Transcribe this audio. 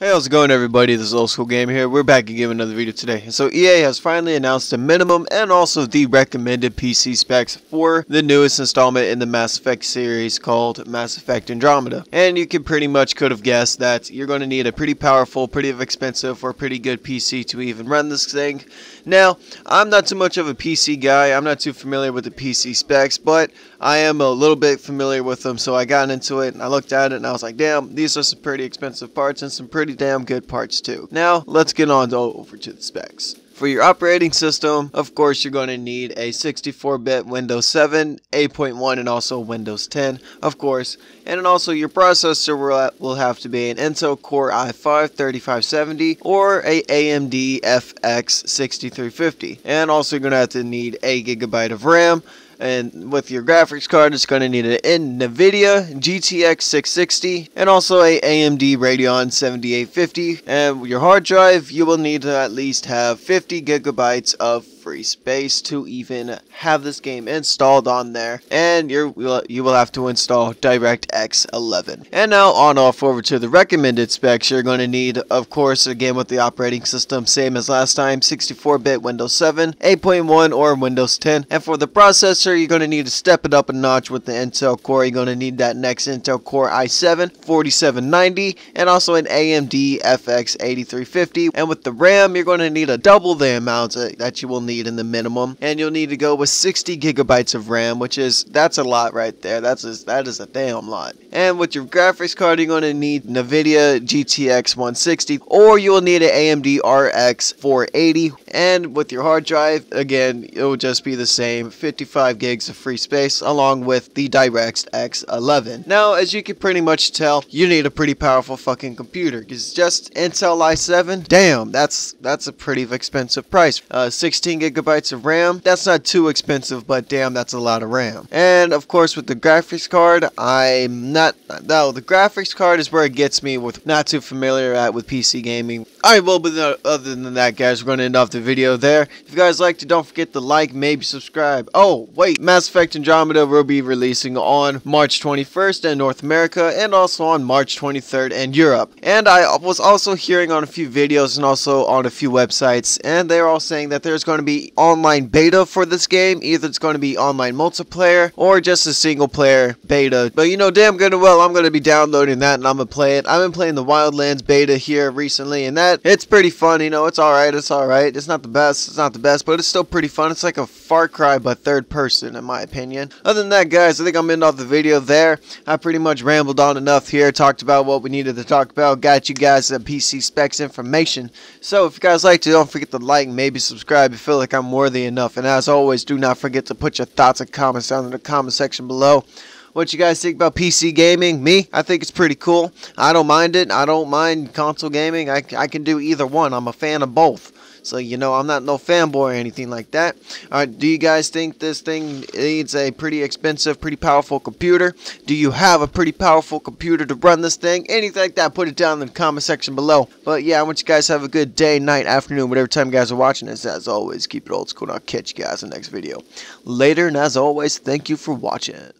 Hey, how's it going, everybody? This is Old School Game here. We're back again with another video today. And so EA has finally announced the minimum and also the recommended PC specs for the newest installment in the Mass Effect series called Mass Effect Andromeda. And you can pretty much could have guessed that you're going to need a pretty powerful, pretty expensive, or pretty good PC to even run this thing. Now, I'm not too much of a PC guy. I'm not too familiar with the PC specs, but I am a little bit familiar with them. So I got into it and I looked at it and I was like, damn, these are some pretty expensive parts and some pretty damn good parts too. Now let's get on over to the specs. For your operating system, of course, you're going to need a 64-bit Windows 7, 8.1, and also Windows 10, of course. And also your processor will have to be an Intel Core i5 3570 or a AMD FX 6350. And also you're going to have to need 8 GB of RAM. And with your graphics card, it's going to need an NVIDIA GTX 660 and also a AMD Radeon 7850. And your hard drive, you will need to at least have 50 GB of free space to even have this game installed on there. And you will have to install DirectX 11. And now on off over to the recommended specs, you're going to need, of course, again with the operating system, same as last time, 64-bit Windows 7, 8.1, or Windows 10. And for the processor, you're going to need to step it up a notch with the Intel Core. You're going to need that next Intel Core i7 4790 and also an AMD FX 8350. And with the RAM, you're going to need a double the amount that you will need in the minimum, and you'll need to go with 60 GB of RAM, which is, that's a lot right there. That is a damn lot. And with your graphics card, you're going to need NVIDIA GTX 160 or you'll need an AMD RX 480. And with your hard drive, again, it will just be the same, 55 GB of free space along with the DirectX 11. Now, as you can pretty much tell, you need a pretty powerful fucking computer, because just Intel i7, damn, that's a pretty expensive price. 16 GB of RAM, that's not too expensive, but damn, that's a lot of RAM. And of course, with the graphics card, the graphics card is where it gets me with not too familiar with PC gaming. Alright, well, but other than that, guys, we're gonna end off the video there. If you guys liked it, don't forget to like, maybe subscribe. Oh, wait, Mass Effect Andromeda will be releasing on March 21st in North America and also on March 23rd in Europe. And I was also hearing on a few videos and also on a few websites, and they're all saying that there's going to be online beta for this game. Either it's going to be online multiplayer or just a single player beta. But you know damn good and well, I'm going to be downloading that and I'm going to play it. I've been playing the Wildlands beta here recently, and it's pretty fun. You know, it's alright, it's alright. It's not the best, but it's still pretty fun. It's like a Far Cry but third person, in my opinion. Other than that, guys, I think I'm ending off the video there. I pretty much rambled on enough here, talked about what we needed to talk about, got you guys the PC specs information. So if you guys liked it, don't forget to like, maybe subscribe if you feel like I'm worthy enough. And as always, do not forget to put your thoughts and comments down in the comment section below. What you guys think about PC gaming? Me, I think it's pretty cool. I don't mind it. I don't mind console gaming. I can do either one. I'm a fan of both. So, you know, I'm not no fanboy or anything like that. Alright, do you guys think this thing needs a pretty expensive, pretty powerful computer? Do you have a pretty powerful computer to run this thing? Anything like that, put it down in the comment section below. But yeah, I want you guys to have a good day, night, afternoon, whatever time you guys are watching this. As always, keep it old school, and I'll catch you guys in the next video. Later, and as always, thank you for watching.